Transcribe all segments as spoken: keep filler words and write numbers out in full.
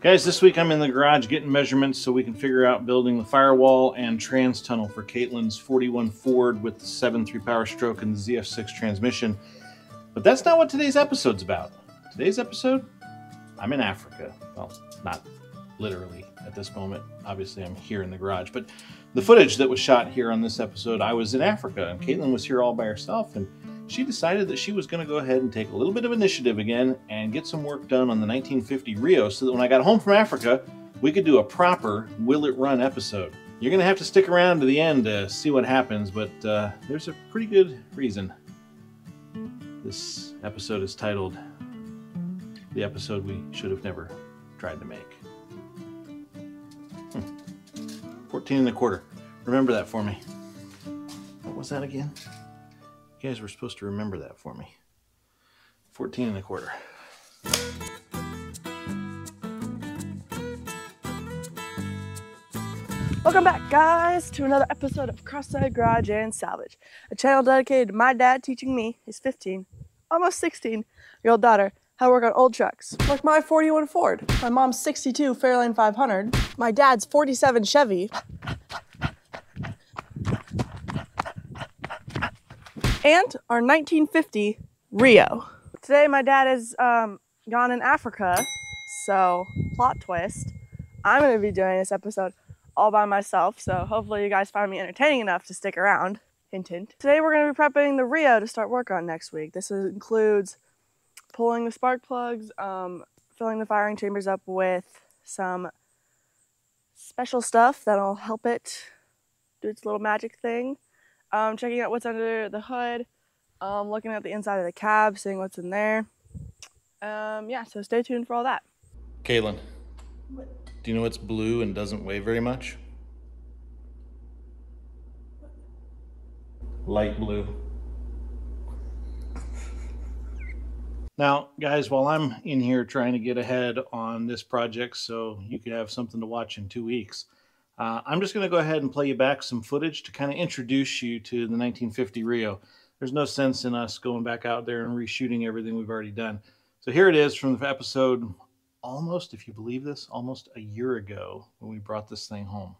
Guys, this week I'm in the garage getting measurements so we can figure out building the firewall and trans tunnel for K eight lynn's forty-one Ford with the seven three Powerstroke and the Z F six transmission. But that's not what today's episode's about. Today's episode, I'm in Africa. Well, not literally at this moment. Obviously, I'm here in the garage. But the footage that was shot here on this episode, I was in Africa, and K eight lynn was here all by herself, and she decided that she was going to go ahead and take a little bit of initiative again and get some work done on the nineteen fifty R E O so that when I got home from Africa, we could do a proper Will It Run episode. You're going to have to stick around to the end to see what happens, but uh, there's a pretty good reason. This episode is titled, The Episode We Should Have Never Tried to Make. Hmm. fourteen and a quarter. Remember that for me. What was that again? You guys were supposed to remember that for me. fourteen and a quarter. Welcome back, guys, to another episode of Crossthread Garage and Salvage, a channel dedicated to my dad teaching me, his fifteen, almost sixteen year old daughter, how to work on old trucks. Like my forty-one Ford, my mom's sixty-two Fairlane five hundred, my dad's forty-seven Chevy, and our nineteen fifty R E O. Today my dad is um, gone in Africa, so plot twist, I'm gonna be doing this episode all by myself, so hopefully you guys find me entertaining enough to stick around, hint hint. Today we're gonna be prepping the R E O to start work on next week. This is, includes pulling the spark plugs, um, filling the firing chambers up with some special stuff that'll help it do its little magic thing. Um, checking out what's under the hood, um, looking at the inside of the cab, seeing what's in there. Um, yeah, so stay tuned for all that. K eight lynn, what? Do you know what's blue and doesn't weigh very much? Light blue. Now, guys, while I'm in here trying to get ahead on this project so you can have something to watch in two weeks, Uh, I'm just going to go ahead and play you back some footage to kind of introduce you to the nineteen fifty R E O. There's no sense in us going back out there and reshooting everything we've already done. So here it is from the episode almost, if you believe this, almost a year ago when we brought this thing home.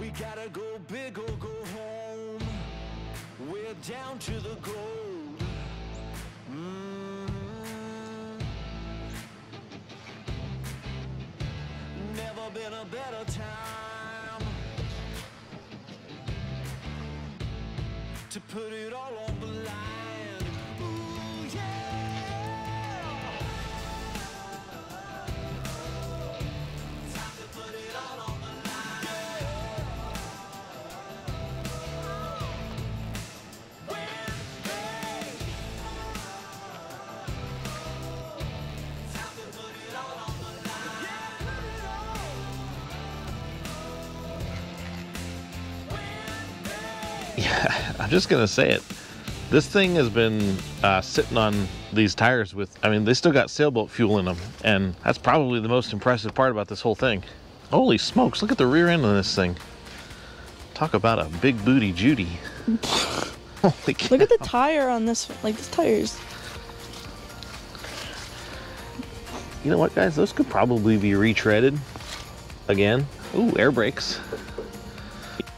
We gotta go big or go home. We're down to the gold. Mm. Been a better time to put it all on the line. Ooh, yeah. Time to put it all on the line. Wednesday. Time to put it all on the line. Yeah. Yeah, I'm just gonna say it. This thing has been uh, sitting on these tires with, I mean, they still got sailboat fuel in them, and that's probably the most impressive part about this whole thing. Holy smokes, look at the rear end of this thing. Talk about a big booty Judy. Holy cow. Look at the tire on this, like this tire's. You know what, guys, those could probably be retreaded again. Ooh, air brakes.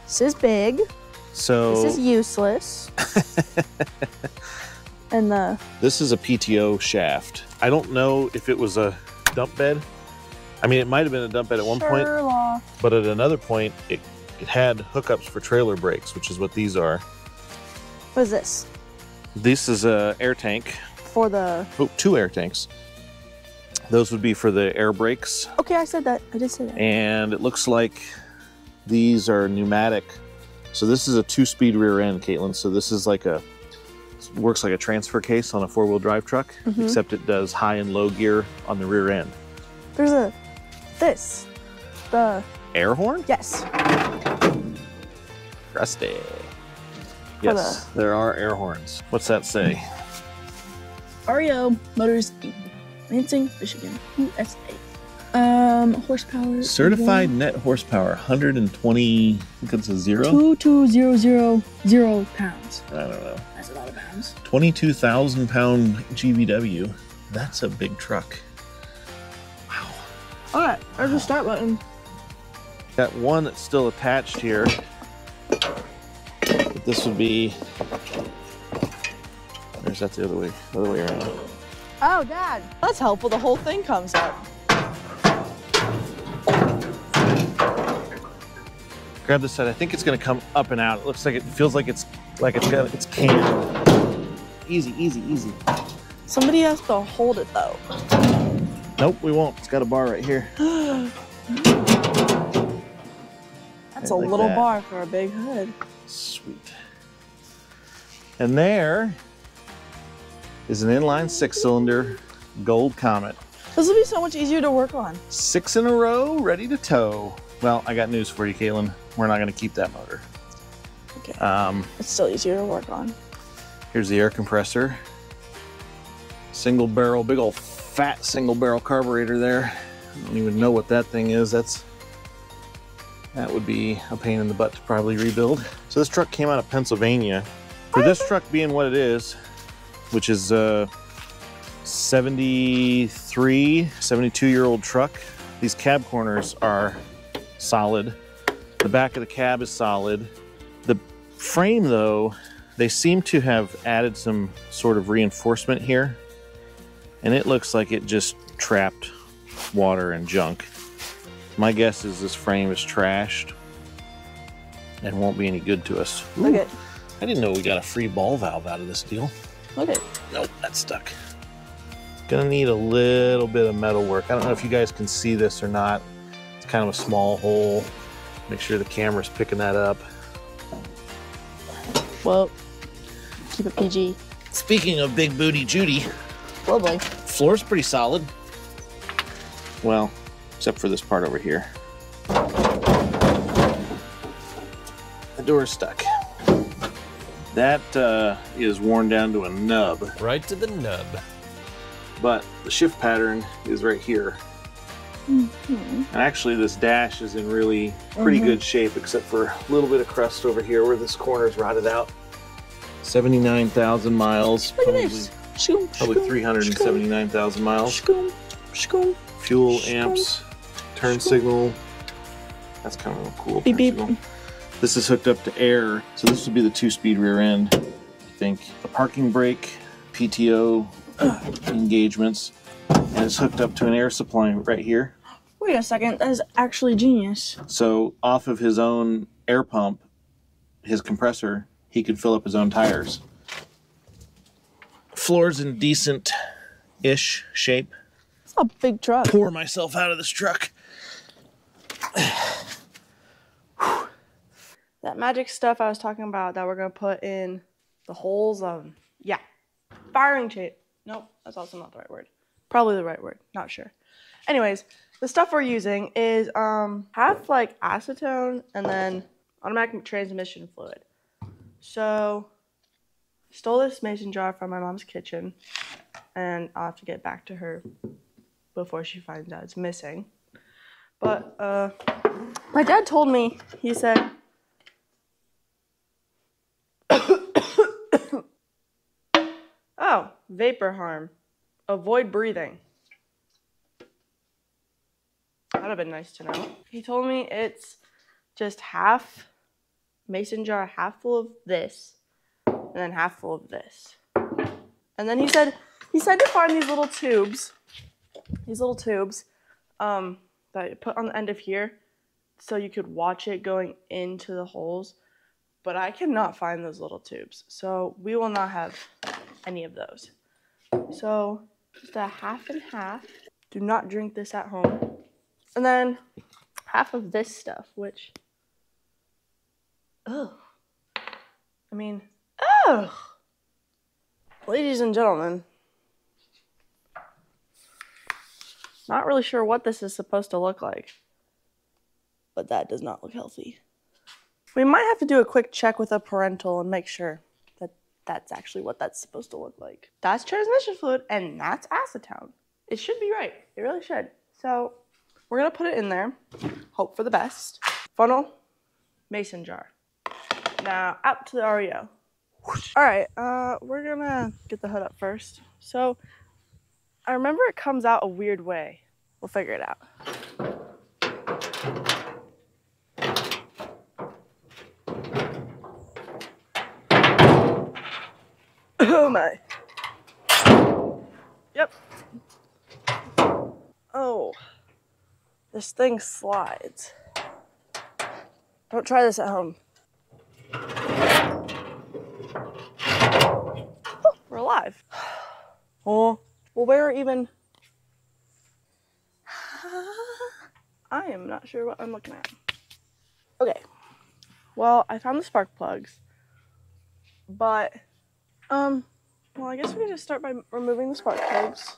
This is big. So this is useless. And the this is a P T O shaft. I don't know if it was a dump bed. I mean, it might have been a dump bed at one Sherlock. point, but at another point, it it had hookups for trailer brakes, which is what these are. What is this? This is a air tank for the oh, two air tanks. Those would be for the air brakes. Okay, I said that. I did say that. And it looks like these are pneumatic. So this is a two-speed rear end, K eight lynn. So this is like a, works like a transfer case on a four-wheel drive truck, mm-hmm. except it does high and low gear on the rear end. There's a, this, the... air horn? Yes. Rusty. Yes, the... there are air horns. What's that say? R E O Motors, Lansing, Michigan, U S A. Um, horsepower. Certified one. Net horsepower, one hundred twenty, I think it's a zero. twenty-two thousand pounds. I don't know. That's a lot of pounds. twenty-two thousand pound G V W. That's a big truck. Wow. All right, there's wow. the start button. Got one that's still attached here. But this would be, or is that the other way, the other way around? Oh, Dad, that's helpful. The whole thing comes up. Grab this side. I think it's going to come up and out. It looks like it feels like it's like it's got, it's canned. Easy, easy, easy. Somebody has to hold it though. Nope, we won't. It's got a bar right here. That's a like little that. bar for a big hood. Sweet. And there is an inline six-cylinder Gold Comet. This will be so much easier to work on. Six in a row, ready to tow. Well, I got news for you, K eight lynn. We're not going to keep that motor. Okay. Um, it's still easier to work on. Here's the air compressor. Single barrel, big old fat single barrel carburetor there. I don't even know what that thing is. That's That would be a pain in the butt to probably rebuild. So this truck came out of Pennsylvania. For this truck being what it is, which is a seventy-three, seventy-two year old truck, these cab corners are solid. The back of the cab is solid. The frame though, they seem to have added some sort of reinforcement here, and it looks like it just trapped water and junk. My guess is this frame is trashed and won't be any good to us. Ooh, look it. I didn't know we got a free ball valve out of this deal. Look it. Nope, that's stuck. Gonna need a little bit of metal work. I don't know if you guys can see this or not. It's kind of a small hole. Make sure the camera's picking that up. Well, keep it P G. Speaking of big booty Judy. Lovely. Floor's pretty solid. Well, except for this part over here. The door is stuck. That uh, is worn down to a nub. Right to the nub. But the shift pattern is right here. Mm-hmm. And actually this dash is in really pretty mm-hmm. good shape, except for a little bit of crust over here where this corner is rotted out. seventy-nine thousand miles. Look probably, at this. Shkoom, probably shkoom, three hundred seventy-nine thousand miles. Shkoom, shkoom. Fuel amps, turn signal. That's kind of a cool beep, beep. signal. This is hooked up to air, so this would be the two-speed rear end, I think. A parking brake, P T O engagements, and it's hooked up to an air supply right here. Wait a second, that is actually genius. So off of his own air pump, his compressor, he could fill up his own tires. Floor's in decent-ish shape. A big truck. Pour myself out of this truck. That magic stuff I was talking about that we're gonna put in the holes of, yeah, firing shape. Nope, that's also not the right word. Probably the right word. Not sure. Anyways, the stuff we're using is um half like acetone and then automatic transmission fluid. So I stole this mason jar from my mom's kitchen, and I'll have to get back to her before she finds out it's missing. But uh, my dad told me, he said, oh, vapor harm, avoid breathing. That'd have been nice to know. He told me it's just half mason jar, half full of this, and then half full of this. And then he said, he said to find these little tubes. These little tubes um, that you put on the end of here so you could watch it going into the holes, but I cannot find those little tubes, so we will not have any of those. So just a half and half. Do not drink this at home. And then half of this stuff, which, oh, I mean, oh, ladies and gentlemen, not really sure what this is supposed to look like, but that does not look healthy. We might have to do a quick check with a parental and make sure that that's actually what that's supposed to look like. That's transmission fluid and that's acetone. It should be right. It really should. So we're gonna put it in there, hope for the best. Funnel, mason jar. Now out to the R E O. All right, uh, we're gonna get the hood up first. So I remember it comes out a weird way. We'll figure it out. Oh my. Yep. Oh, this thing slides. Don't try this at home. Oh, we're alive. Oh, well, where are even? I am not sure what I'm looking at. Okay. Well, I found the spark plugs, but um, well, I guess we can just start by removing the spark plugs.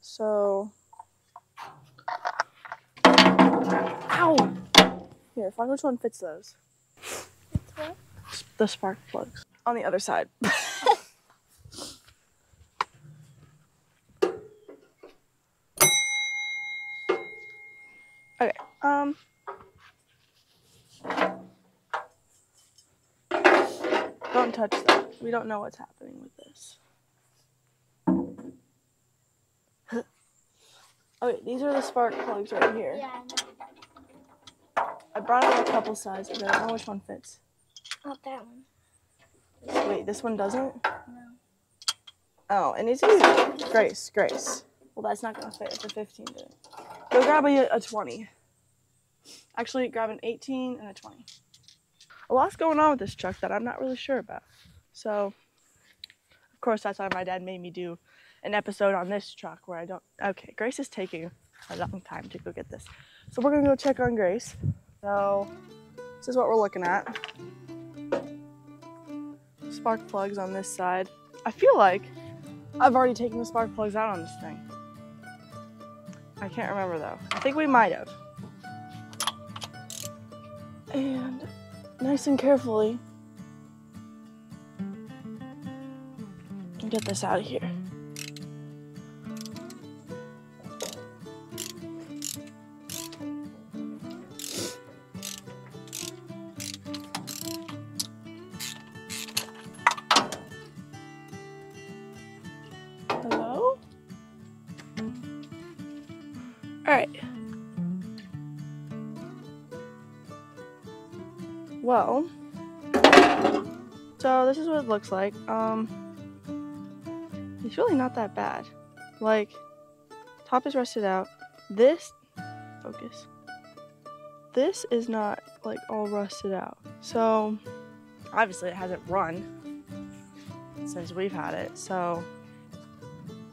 So, ow. Here, find which one fits those. It's what? The spark plugs. On the other side. Okay, um. Don't touch that. We don't know what's happening with this. Okay, these are the spark plugs right here. Yeah, I know. I brought it a couple sizes, but I don't know which one fits. Not that one. Wait, this one doesn't? No. Oh, and it's easy. Grace, Grace. Well, that's not going to fit. It's a fifteen. Dude. Go grab a, a twenty. Actually, grab an eighteen and a twenty. A lot's going on with this truck that I'm not really sure about. So, of course, that's why my dad made me do an episode on this truck where I don't... Okay, Grace is taking a long time to go get this. So we're going to go check on Grace. So this is what we're looking at. Spark plugs on this side. I feel like I've already taken the spark plugs out on this thing. I can't remember though. I think we might have. And nice and carefully, get this out of here. Well, so this is what it looks like. Um, it's really not that bad. Like, top is rusted out. This, focus. This is not like all rusted out. So obviously it hasn't run since we've had it. So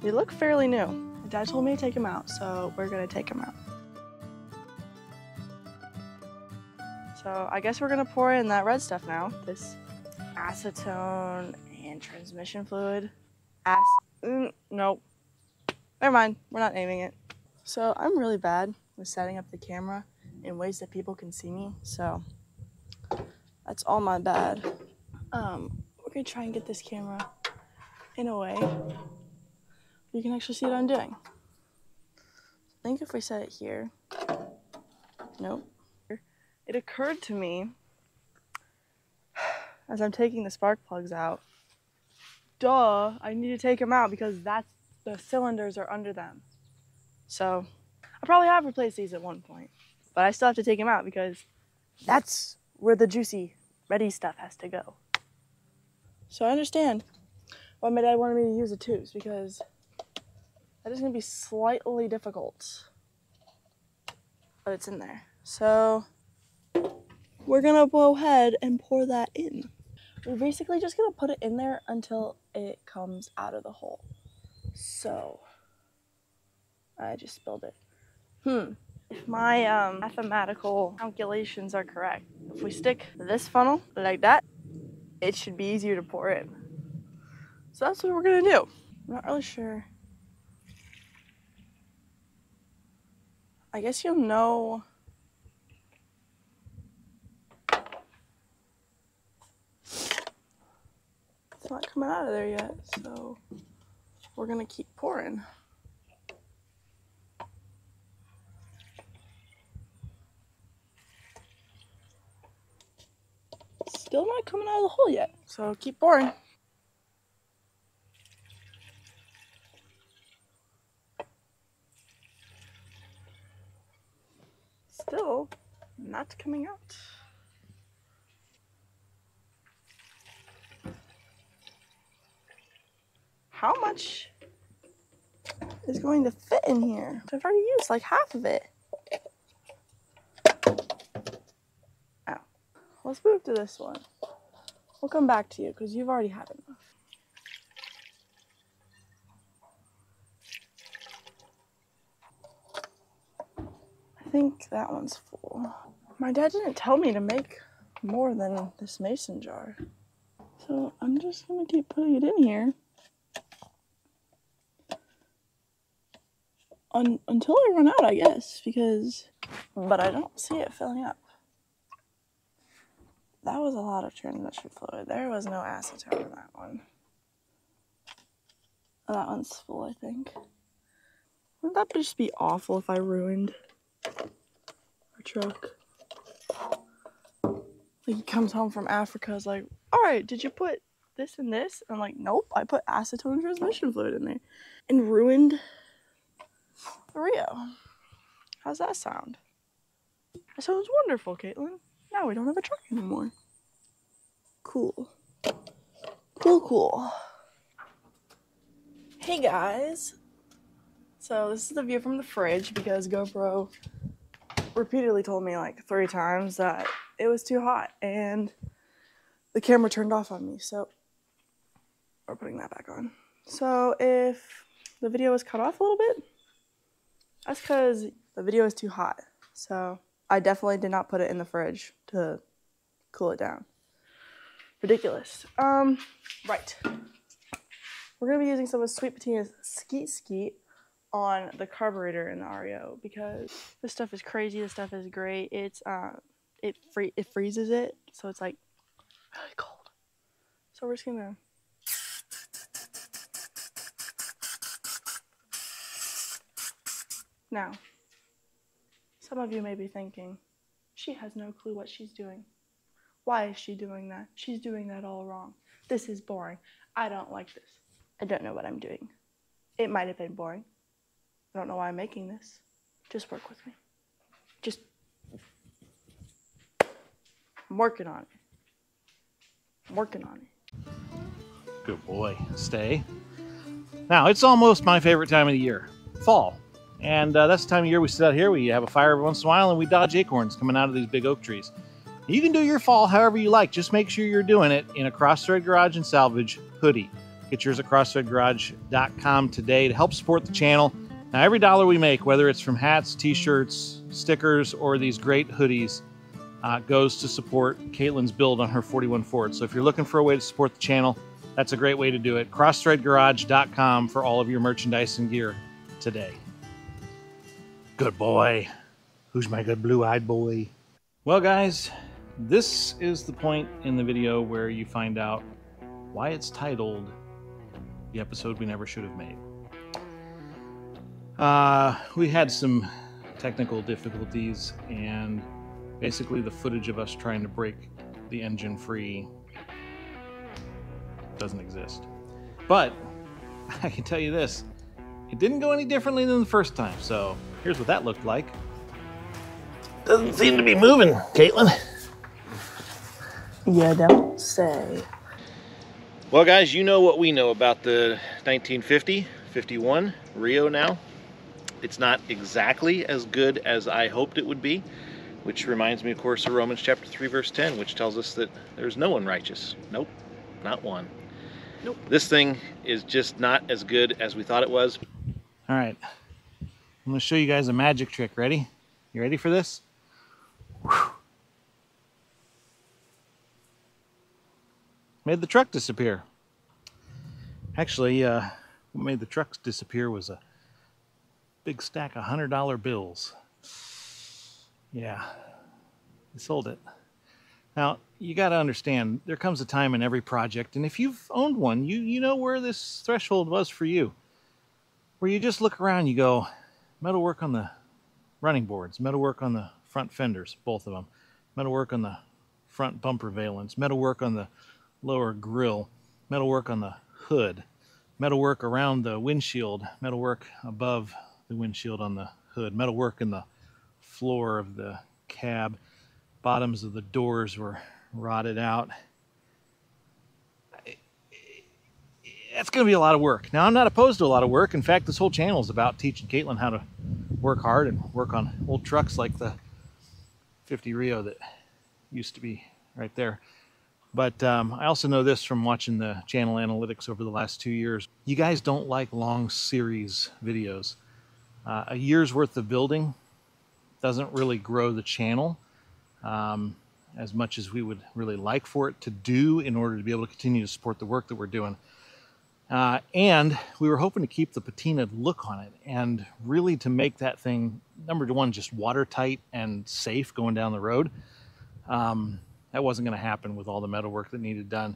they look fairly new. Dad told me to take them out, so we're gonna take them out. So I guess we're gonna pour in that red stuff now. This acetone and transmission fluid. Ass, mm, nope. Never mind, we're not naming it. So I'm really bad with setting up the camera in ways that people can see me. So that's all my bad. Um, we're gonna try and get this camera in a way you can actually see what I'm doing. I think if we set it here, nope. It occurred to me, as I'm taking the spark plugs out, duh, I need to take them out because that's, the cylinders are under them. So, I probably have replaced these at one point, but I still have to take them out because that's where the juicy, ready stuff has to go. So I understand why my dad wanted me to use the tubes because that is going to be slightly difficult, but it's in there. So... we're gonna go ahead and pour that in. We're basically just gonna put it in there until it comes out of the hole. So, I just spilled it. Hmm. If my um, mathematical calculations are correct, if we stick this funnel like that, it should be easier to pour in. So that's what we're gonna do. I'm not really sure. I guess you'll know it's not coming out of there yet, so we're gonna keep pouring. Still not coming out of the hole yet, so keep pouring. still not coming out. How much is going to fit in here? I've already used like half of it. Oh, let's move to this one. We'll come back to you because you've already had enough. I think that one's full. My dad didn't tell me to make more than this mason jar. So I'm just gonna keep putting it in here Un until I run out, I guess, because, but I don't see it filling up. That was a lot of transition fluid. There was no acetone in that one. Oh, that one's full, I think. Wouldn't that just be awful if I ruined our truck? Like, he comes home from Africa, is like, all right, did you put this and this? And I'm like, nope, I put acetone transmission fluid in there and ruined the R E O. How's that sound? That sounds wonderful, Caitlin. Now we don't have a truck anymore. Cool. Cool, cool. Hey guys. So this is the view from the fridge because GoPro repeatedly told me like three times that it was too hot and the camera turned off on me. So we're putting that back on. So if the video was cut off a little bit, that's because the video is too hot. So I definitely did not put it in the fridge to cool it down. Ridiculous. Um, right. We're gonna be using some of Sweet Patina's Skeet Skeet on the carburetor in the R E O because this stuff is crazy. This stuff is great. It's uh, it free it freezes it, so it's like really cold. So we're just gonna. Now, some of you may be thinking, she has no clue what she's doing. Why is she doing that? She's doing that all wrong. This is boring. I don't like this. I don't know what I'm doing. It might have been boring. I don't know why I'm making this. Just work with me. Just, I'm working on it. I'm working on it. Good boy, stay. Now, it's almost my favorite time of the year, fall. And uh, that's the time of year we sit out here, we have a fire every once in a while, and we dodge acorns coming out of these big oak trees. You can do your fall however you like, just make sure you're doing it in a Crossthread Garage and Salvage hoodie. Get yours at crossthread garage dot com today to help support the channel. Now every dollar we make, whether it's from hats, t-shirts, stickers, or these great hoodies, uh, goes to support K eight lynn's build on her forty-one Ford. So if you're looking for a way to support the channel, that's a great way to do it. crossthread garage dot com for all of your merchandise and gear today. Good boy. Who's my good blue-eyed boy? Well, guys, this is the point in the video where you find out why it's titled The Episode We Never Should Have Made. Uh, we had some technical difficulties and basically the footage of us trying to break the engine free doesn't exist. But I can tell you this, it didn't go any differently than the first time, so here's what that looked like. Doesn't seem to be moving, Caitlin. Yeah, don't say. Well, guys, you know what we know about the nineteen fifty, fifty-one R E O now. It's not exactly as good as I hoped it would be, which reminds me, of course, of Romans chapter three, verse ten, which tells us that there's no one righteous. Nope, not one. Nope. This thing is just not as good as we thought it was. All right. I'm gonna show you guys a magic trick. Ready? You ready for this? Whew. Made the truck disappear. Actually, uh, what made the trucks disappear was a big stack of one hundred dollar bills. Yeah, they sold it. Now, you gotta understand, there comes a time in every project, and if you've owned one, you, you know where this threshold was for you, where you just look around, you go, metal work on the running boards, metal work on the front fenders, both of them, metal work on the front bumper valence, metal work on the lower grille, metal work on the hood, metal work around the windshield, metal work above the windshield on the hood, metal work in the floor of the cab. Bottoms of the doors were rotted out. That's going to be a lot of work. Now, I'm not opposed to a lot of work. In fact, this whole channel is about teaching K eight lynn how to work hard and work on old trucks like the fifty REO that used to be right there. But um, I also know this from watching the channel analytics over the last two years. You guys don't like long series videos. Uh, a year's worth of building doesn't really grow the channel um, as much as we would really like for it to do in order to be able to continue to support the work that we're doing. Uh, and we were hoping to keep the patinaed look on it and really to make that thing, number one, just watertight and safe going down the road. Um, that wasn't going to happen with all the metal work that needed done.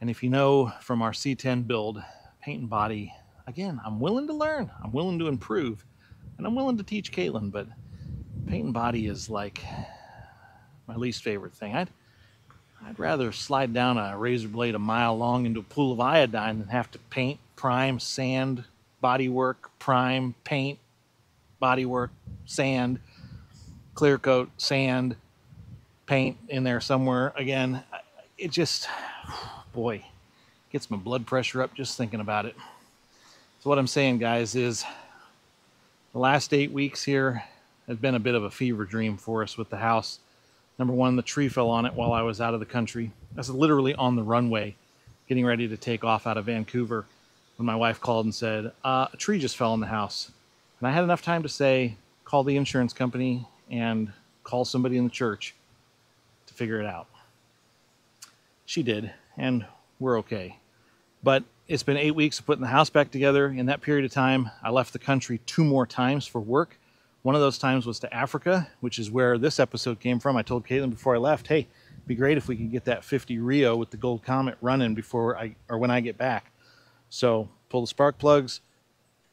And if you know from our C ten build, paint and body, again, I'm willing to learn, I'm willing to improve, and I'm willing to teach K eight lynn, but paint and body is like my least favorite thing. I'd, I'd rather slide down a razor blade a mile long into a pool of iodine than have to paint, prime, sand, body work, prime, paint, body work, sand, clear coat, sand, paint in there somewhere again. It just, boy, gets my blood pressure up just thinking about it. So what I'm saying, guys, is the last eight weeks here has been a bit of a fever dream for us with the house. Number one, the tree fell on it while I was out of the country. I was literally on the runway getting ready to take off out of Vancouver when my wife called and said, uh, a tree just fell on the house. And I had enough time to say, call the insurance company and call somebody in the church to figure it out. She did, and we're okay. But it's been eight weeks of putting the house back together. In that period of time, I left the country two more times for work. One of those times was to Africa, which is where this episode came from. I told K eight lynn before I left, hey, it'd be great if we could get that fifty REO with the Gold Comet running before I, or when I get back. So pull the spark plugs,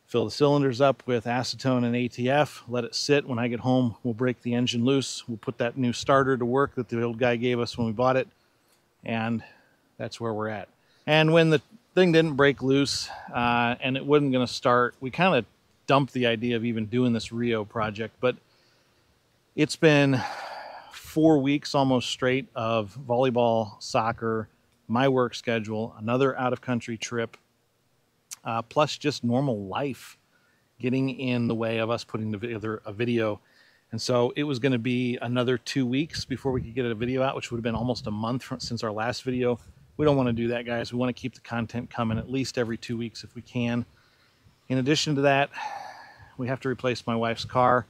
fill the cylinders up with acetone and A T F, let it sit. When I get home, we'll break the engine loose. We'll put that new starter to work that the old guy gave us when we bought it. And that's where we're at. And when the thing didn't break loose uh, and it wasn't going to start, we kind of dumped the idea of even doing this REO project. But it's been four weeks almost straight of volleyball, soccer, my work schedule, another out-of-country trip, uh, plus just normal life getting in the way of us putting together a video. And so it was going to be another two weeks before we could get a video out, which would have been almost a month from, since our last video. We don't want to do that, guys. We want to keep the content coming at least every two weeks if we can. In addition to that, we have to replace my wife's car,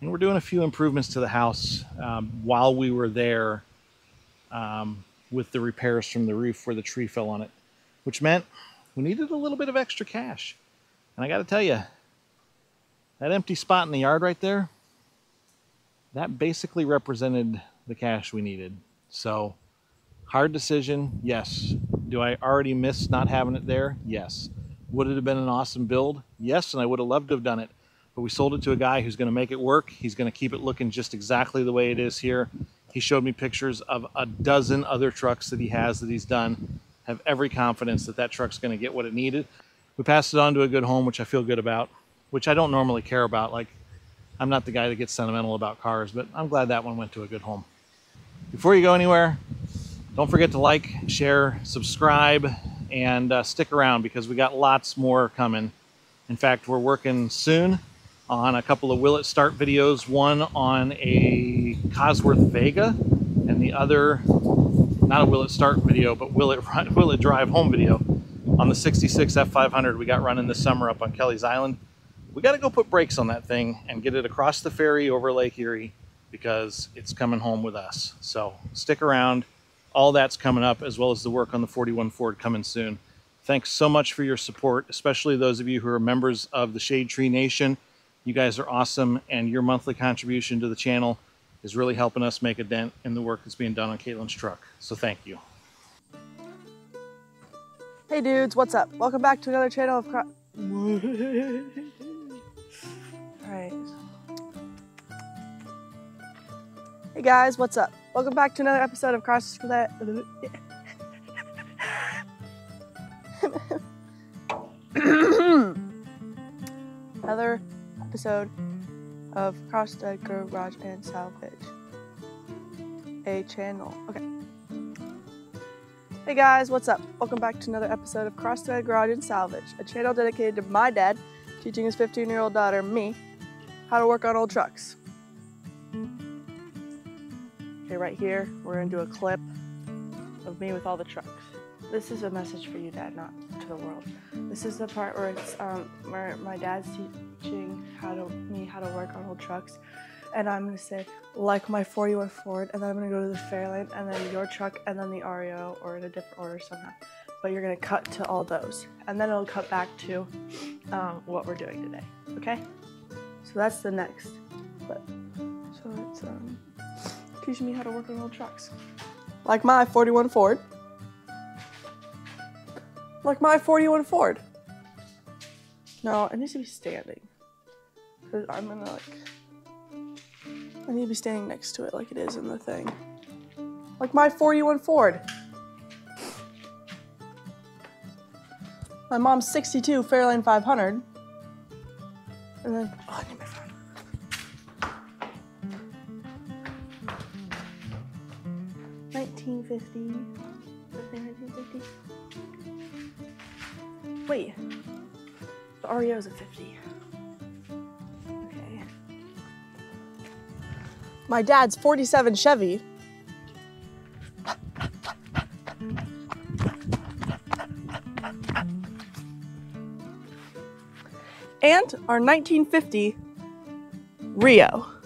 and we're doing a few improvements to the house um, while we were there um, with the repairs from the roof where the tree fell on it, which meant we needed a little bit of extra cash. And I got to tell you, that empty spot in the yard right there, that basically represented the cash we needed. So, hard decision, yes. Do I already miss not having it there? Yes. Would it have been an awesome build? Yes, and I would have loved to have done it. But we sold it to a guy who's going to make it work. He's going to keep it looking just exactly the way it is here. He showed me pictures of a dozen other trucks that he has that he's done. I have every confidence that that truck's going to get what it needed. We passed it on to a good home, which I feel good about, which I don't normally care about. Like, I'm not the guy that gets sentimental about cars, but I'm glad that one went to a good home. Before you go anywhere, don't forget to like, share, subscribe, and uh, stick around because we got lots more coming. In fact, we're working soon on a couple of Will It Start videos, one on a Cosworth Vega and the other, not a Will It Start video, but Will It Run, Will It Drive home video on the sixty-six F five hundred we got running this summer up on Kelly's Island. We got to go put brakes on that thing and get it across the ferry over Lake Erie because it's coming home with us. So stick around. All that's coming up, as well as the work on the forty-one Ford coming soon. Thanks so much for your support, especially those of you who are members of the Shade Tree Nation. You guys are awesome, and your monthly contribution to the channel is really helping us make a dent in the work that's being done on K eight lynn's truck. So thank you. Hey dudes, what's up? Welcome back to another channel of Cro- All right. Hey guys, what's up? Welcome back to another episode of Crossthread. another episode of Crossthread Garage and Salvage. A channel. Okay. Hey guys, what's up? Welcome back to another episode of Crossthread Garage and Salvage, a channel dedicated to my dad teaching his fifteen year old daughter, me, how to work on old trucks. Okay, right here, we're gonna do a clip of me with all the trucks. This is a message for you, Dad, not to the world. This is the part where it's um, where my dad's teaching how to me how to work on old trucks, and I'm gonna say like my forty-one Ford, and then I'm gonna go to the Fairlane, and then your truck, and then the R E O, or in a different order somehow. But you're gonna cut to all those, and then it'll cut back to um, what we're doing today. Okay? So that's the next clip. So it's um, teaching me how to work on old trucks, like my forty-one Ford. Like my forty-one Ford. No, I need to be standing. Cause I'm gonna like, I need to be standing next to it like it is in the thing. Like my forty-one Ford. My mom's sixty-two Fairlane five hundred. And then, oh, I need my phone. nineteen fifty, nineteen fifty. Wait, the R E O's a fifty. Okay. My dad's forty-seven Chevy. And our nineteen fifty R E O.